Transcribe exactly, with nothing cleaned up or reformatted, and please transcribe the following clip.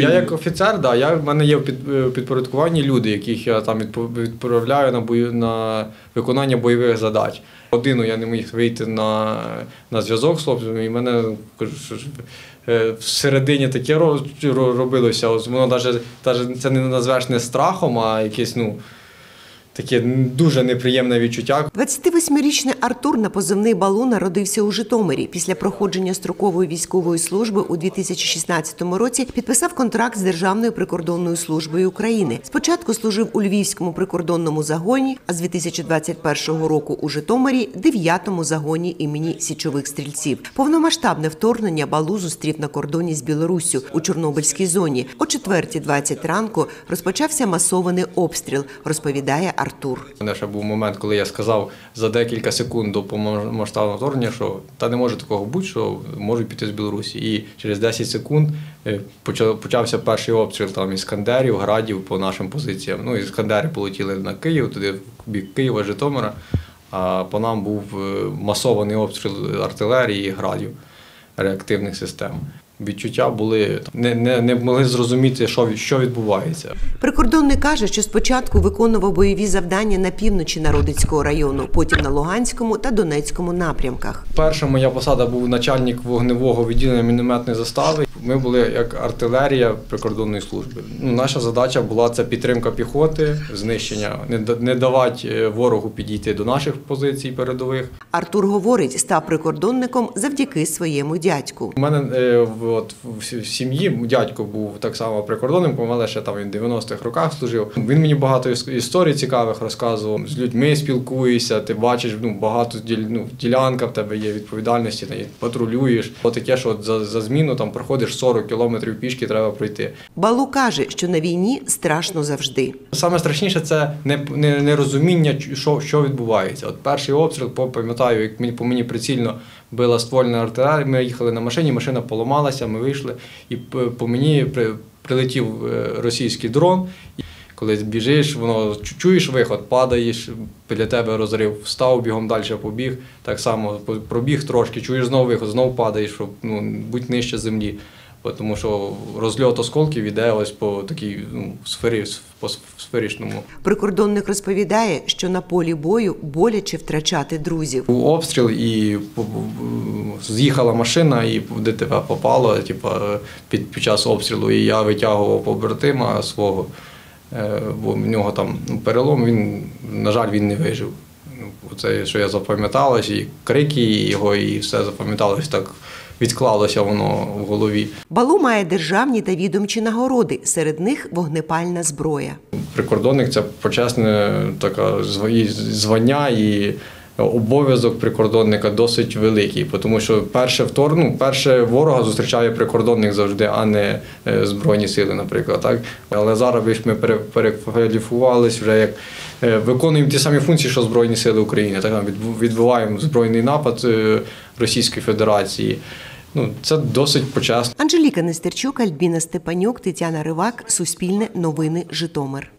Я як офіцер, да, я, в мене є в підпорядкуванні люди, яких я там відправляю на, бою, на виконання бойових задач. Годину я не міг вийти на, на зв'язок з хлопцями, і мене всередині таке робилося. Воно навіть, навіть це не назвеш не страхом, а якесь, ну, таке дуже неприємне відчуття. двадцятивосьмирічний Артур на позивний Балу народився у Житомирі. Після проходження строкової військової служби у дві тисячі шістнадцятому році підписав контракт з Державною прикордонною службою України. Спочатку служив у Львівському прикордонному загоні, а з дві тисячі двадцять першого року у Житомирі – дев'ятому загоні імені січових стрільців. Повномасштабне вторгнення Балу зустрів на кордоні з Білоруссю у Чорнобильській зоні. О четвертій двадцять ранку розпочався масований обстріл, розповідає Артур. У мене ще був момент, коли я сказав за декілька секунд до повномасштабного вторгнення, що та не може такого бути, що можуть піти з Білорусі. І через десять секунд почався перший обстріл там іскандерів, градів по нашим позиціям. Ну, іскандери полетіли на Київ, туди в бік Києва, Житомира, а по нам був масований обстріл артилерії і градів, реактивних систем. Відчуття були, не, не, не могли зрозуміти, що, що відбувається. Прикордонник каже, що спочатку виконував бойові завдання на півночі Народицького району, потім на Луганському та Донецькому напрямках. Перша моя посада був начальник вогневого відділення мінометної застави. Ми були як артилерія прикордонної служби. Ну, наша задача була це підтримка піхоти, знищення, не давати ворогу підійти до наших позицій передових. Артур говорить, став прикордонником завдяки своєму дядьку. У мене от, в сім'ї дядько був так само прикордонником, але ще там він в дев'яностих роках служив. Він мені багато історій цікавих розказував. З людьми спілкуєшся, ти бачиш, ну, багато ну, ділянка в тебе є відповідальності, ти патрулюєш. От таке, що от за, за зміну там проходиш сорок кілометрів пішки треба пройти. Балу каже, що на війні страшно завжди. Саме страшніше це нерозуміння, що, що відбувається. От перший обстріл, пам'ятаю, як мені, по мені прицільно била ствольна артилерія, ми їхали на машині, машина поламалася, ми вийшли, і по мені прилетів російський дрон. Коли біжиш, воно чуєш виход, падаєш, біля тебе розрив, встав, бігом далі побіг, так само пробіг трошки, чуєш знову виход, знову падаєш, щоб ну, бути нижче землі. Тому що розльот осколків йде ось по такій ну, сфері, по сферічному. Прикордонник розповідає, що на полі бою боляче втрачати друзів. Був обстріл і з'їхала машина, і в ДТП попало типу, під, під час обстрілу, і я витягував побратима свого. Бо в нього там перелом, він, на жаль, він не вижив. Це, що я запам'яталась, і крики його, і все запам'яталось так. Відклалося воно в голові. Балу має державні та відомчі нагороди, серед них вогнепальна зброя. Прикордонник – це почесне така звання і обов'язок прикордонника досить великий, тому що перше вторгнення, ну, перше ворога зустрічає прикордонник завжди, а не Збройні сили, наприклад. Так? Але зараз ми перекваліфувалися вже як виконуємо ті самі функції, що Збройні сили України. Так, відбиваємо збройний напад Російської Федерації. Ну, це досить почесно. Анжеліка Нестерчук, Альбіна Степанюк, Тетяна Ривак, Суспільне, новини Житомир.